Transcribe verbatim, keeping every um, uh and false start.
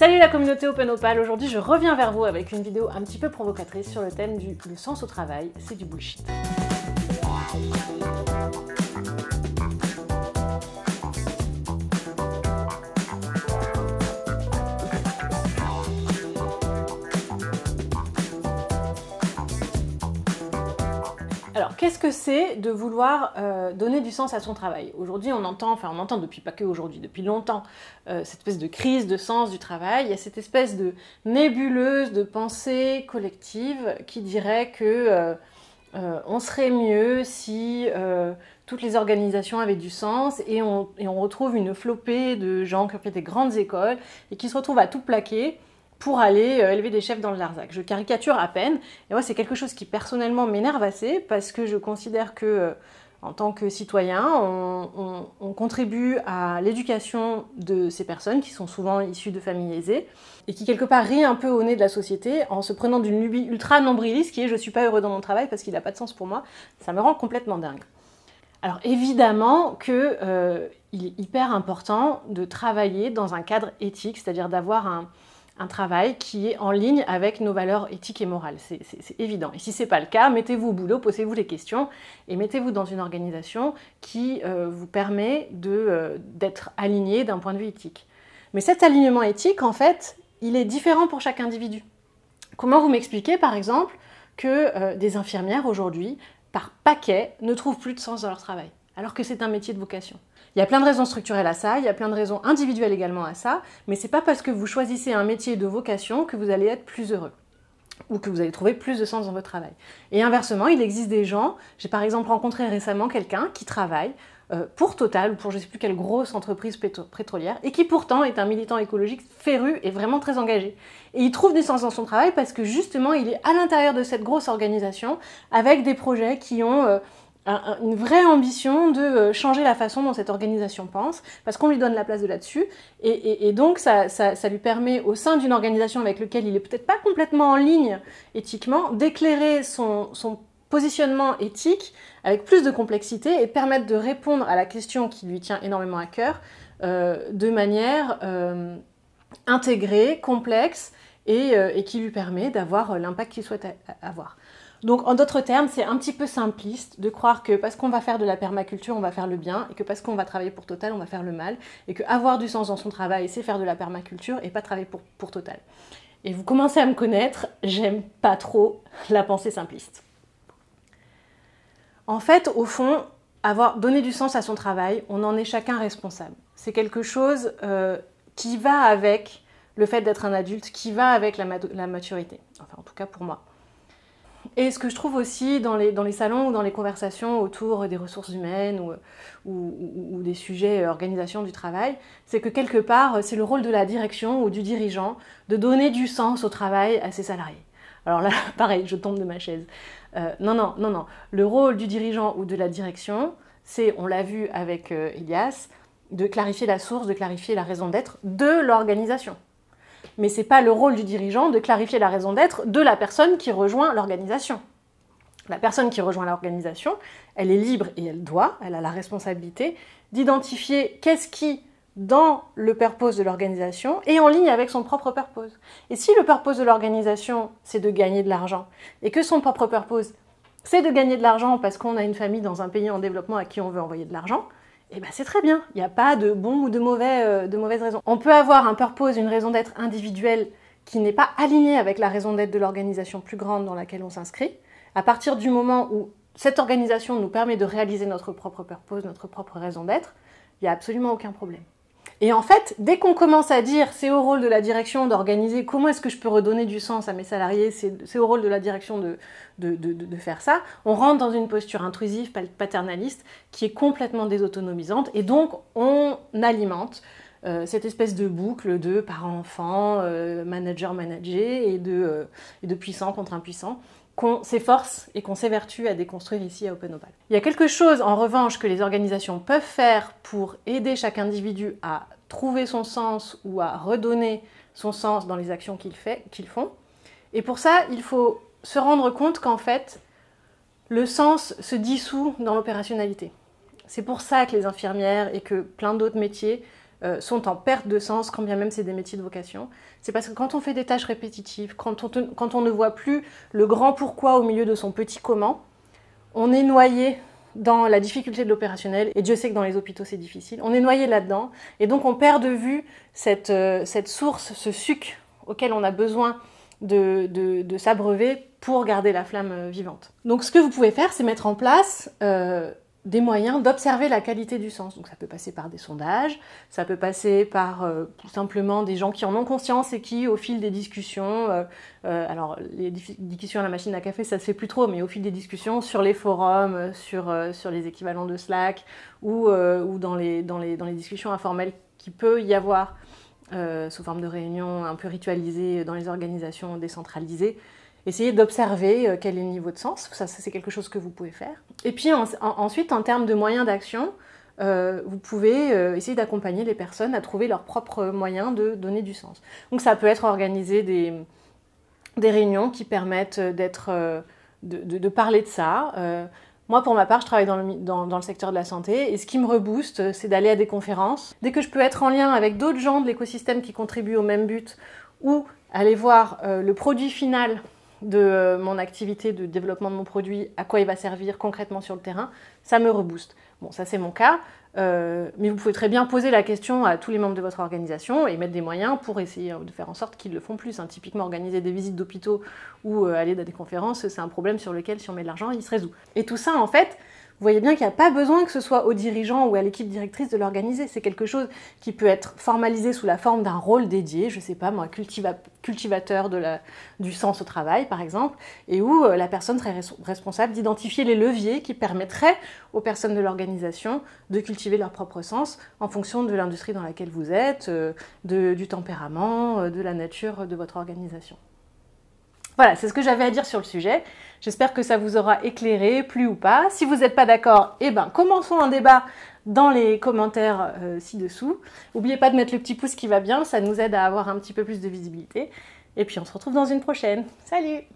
Salut la communauté Open Opale, aujourd'hui je reviens vers vous avec une vidéo un petit peu provocatrice sur le thème du « le sens au travail, c'est du bullshit ». Alors, qu'est-ce que c'est de vouloir euh, donner du sens à son travail? Aujourd'hui, on entend, enfin on entend depuis pas que aujourd'hui, depuis longtemps, euh, cette espèce de crise de sens du travail. Il y a cette espèce de nébuleuse de pensée collective qui dirait que euh, euh, on serait mieux si euh, toutes les organisations avaient du sens, et on, et on retrouve une flopée de gens qui ont fait des grandes écoles et qui se retrouvent à tout plaquer pour aller élever des chefs dans le Larzac. Je caricature à peine, et moi c'est quelque chose qui personnellement m'énerve assez, parce que je considère que, en tant que citoyen, on, on, on contribue à l'éducation de ces personnes qui sont souvent issues de familles aisées, et qui quelque part rient un peu au nez de la société en se prenant d'une lubie ultra nombriliste qui est « je suis pas heureux dans mon travail parce qu'il n'a pas de sens pour moi », ça me rend complètement dingue. Alors évidemment que euh, il est hyper important de travailler dans un cadre éthique, c'est-à-dire d'avoir un... un travail qui est en ligne avec nos valeurs éthiques et morales, c'est évident. Et si ce n'est pas le cas, mettez-vous au boulot, posez-vous les questions et mettez-vous dans une organisation qui euh, vous permet d'être euh, aligné d'un point de vue éthique. Mais cet alignement éthique, en fait, il est différent pour chaque individu. Comment vous m'expliquez, par exemple, que euh, des infirmières aujourd'hui, par paquet, ne trouvent plus de sens dans leur travail, alors que c'est un métier de vocation? Il y a plein de raisons structurelles à ça, il y a plein de raisons individuelles également à ça, mais c'est pas parce que vous choisissez un métier de vocation que vous allez être plus heureux ou que vous allez trouver plus de sens dans votre travail. Et inversement, il existe des gens, j'ai par exemple rencontré récemment quelqu'un qui travaille pour Total ou pour je ne sais plus quelle grosse entreprise pétrolière et qui pourtant est un militant écologique féru et vraiment très engagé. Et il trouve du sens dans son travail parce que justement il est à l'intérieur de cette grosse organisation avec des projets qui ont une vraie ambition de changer la façon dont cette organisation pense, parce qu'on lui donne la place de là-dessus, et, et, et donc ça, ça, ça lui permet, au sein d'une organisation avec laquelle il n'est peut-être pas complètement en ligne éthiquement, d'éclairer son, son positionnement éthique avec plus de complexité et permettre de répondre à la question qui lui tient énormément à cœur euh, de manière euh, intégrée, complexe, et, euh, et qui lui permet d'avoir l'impact qu'il souhaite avoir. Donc en d'autres termes, c'est un petit peu simpliste de croire que parce qu'on va faire de la permaculture, on va faire le bien, et que parce qu'on va travailler pour Total, on va faire le mal, et que avoir du sens dans son travail, c'est faire de la permaculture et pas travailler pour, pour Total. Et vous commencez à me connaître, j'aime pas trop la pensée simpliste. En fait, au fond, avoir donné du sens à son travail, on en est chacun responsable. C'est quelque chose euh, qui va avec le fait d'être un adulte, qui va avec la, la maturité, enfin en tout cas pour moi. Et ce que je trouve aussi dans les, dans les salons ou dans les conversations autour des ressources humaines ou, ou, ou des sujets organisation du travail, c'est que quelque part, c'est le rôle de la direction ou du dirigeant de donner du sens au travail à ses salariés. Alors là, pareil, je tombe de ma chaise. Euh, non, non, non, non. Le rôle du dirigeant ou de la direction, c'est, on l'a vu avec euh, Elias, de clarifier la source, de clarifier la raison d'être de l'organisation. Mais ce n'est pas le rôle du dirigeant de clarifier la raison d'être de la personne qui rejoint l'organisation. La personne qui rejoint l'organisation, elle est libre et elle doit, elle a la responsabilité d'identifier qu'est-ce qui, dans le purpose de l'organisation, est en ligne avec son propre purpose. Et si le purpose de l'organisation, c'est de gagner de l'argent, et que son propre purpose, c'est de gagner de l'argent parce qu'on a une famille dans un pays en développement à qui on veut envoyer de l'argent, et eh bien c'est très bien, il n'y a pas de bon ou de, mauvais, euh, de mauvaise raison. On peut avoir un purpose, une raison d'être individuelle qui n'est pas alignée avec la raison d'être de l'organisation plus grande dans laquelle on s'inscrit. À partir du moment où cette organisation nous permet de réaliser notre propre purpose, notre propre raison d'être, il n'y a absolument aucun problème. Et en fait, dès qu'on commence à dire c'est au rôle de la direction d'organiser comment est-ce que je peux redonner du sens à mes salariés, c'est au rôle de la direction de, de, de, de faire ça, on rentre dans une posture intrusive, paternaliste, qui est complètement désautonomisante, et donc on alimente euh, cette espèce de boucle de parent-enfant, euh, manager-manager, et, euh, et de puissant contre impuissant, qu'on s'efforce et qu'on s'évertue à déconstruire ici à Open Opale. Il y a quelque chose en revanche que les organisations peuvent faire pour aider chaque individu à trouver son sens ou à redonner son sens dans les actions qu'ils qu'ils font. Et pour ça, il faut se rendre compte qu'en fait, le sens se dissout dans l'opérationnalité. C'est pour ça que les infirmières et que plein d'autres métiers euh, sont en perte de sens, quand bien même c'est des métiers de vocation. C'est parce que quand on fait des tâches répétitives, quand on, te, quand on ne voit plus le grand pourquoi au milieu de son petit comment, on est noyé dans la difficulté de l'opérationnel, et Dieu sait que dans les hôpitaux c'est difficile, on est noyé là-dedans, et donc on perd de vue cette, euh, cette source, ce suc auquel on a besoin de, de, de s'abreuver pour garder la flamme vivante. Donc ce que vous pouvez faire, c'est mettre en place euh, des moyens d'observer la qualité du sens. Donc ça peut passer par des sondages, ça peut passer par euh, tout simplement des gens qui en ont conscience et qui, au fil des discussions, euh, euh, alors les discussions à la machine à café, ça se fait plus trop, mais au fil des discussions sur les forums, sur, euh, sur les équivalents de Slack ou, euh, ou dans, les, dans, les, dans les discussions informelles qu'il peut y avoir euh, sous forme de réunions un peu ritualisées dans les organisations décentralisées, essayez d'observer quel est le niveau de sens, ça, ça c'est quelque chose que vous pouvez faire. Et puis en, en, ensuite, en termes de moyens d'action, euh, vous pouvez euh, essayer d'accompagner les personnes à trouver leurs propres moyens de donner du sens. Donc ça peut être organiser des, des réunions qui permettent d'être, euh, de, de, de parler de ça. Euh, moi, pour ma part, je travaille dans le, dans, dans le secteur de la santé et ce qui me rebooste, c'est d'aller à des conférences. Dès que je peux être en lien avec d'autres gens de l'écosystème qui contribuent au même but ou aller voir euh, le produit final de mon activité de développement de mon produit, à quoi il va servir concrètement sur le terrain, ça me rebooste. Bon, ça c'est mon cas, euh, mais vous pouvez très bien poser la question à tous les membres de votre organisation et mettre des moyens pour essayer de faire en sorte qu'ils le font plus. Hein. Typiquement, organiser des visites d'hôpitaux ou euh, aller dans des conférences, c'est un problème sur lequel, si on met de l'argent, il se résout. Et tout ça, en fait, vous voyez bien qu'il n'y a pas besoin que ce soit aux dirigeants ou à l'équipe directrice de l'organiser. C'est quelque chose qui peut être formalisé sous la forme d'un rôle dédié, je ne sais pas moi, cultiva cultivateur de la, du sens au travail par exemple, et où la personne serait res responsable d'identifier les leviers qui permettraient aux personnes de l'organisation de cultiver leur propre sens en fonction de l'industrie dans laquelle vous êtes, euh, de, du tempérament, de la nature de votre organisation. Voilà, c'est ce que j'avais à dire sur le sujet. J'espère que ça vous aura éclairé, plu ou pas. Si vous n'êtes pas d'accord, eh ben, commençons un débat dans les commentaires euh, ci-dessous. N'oubliez pas de mettre le petit pouce qui va bien, ça nous aide à avoir un petit peu plus de visibilité. Et puis on se retrouve dans une prochaine. Salut!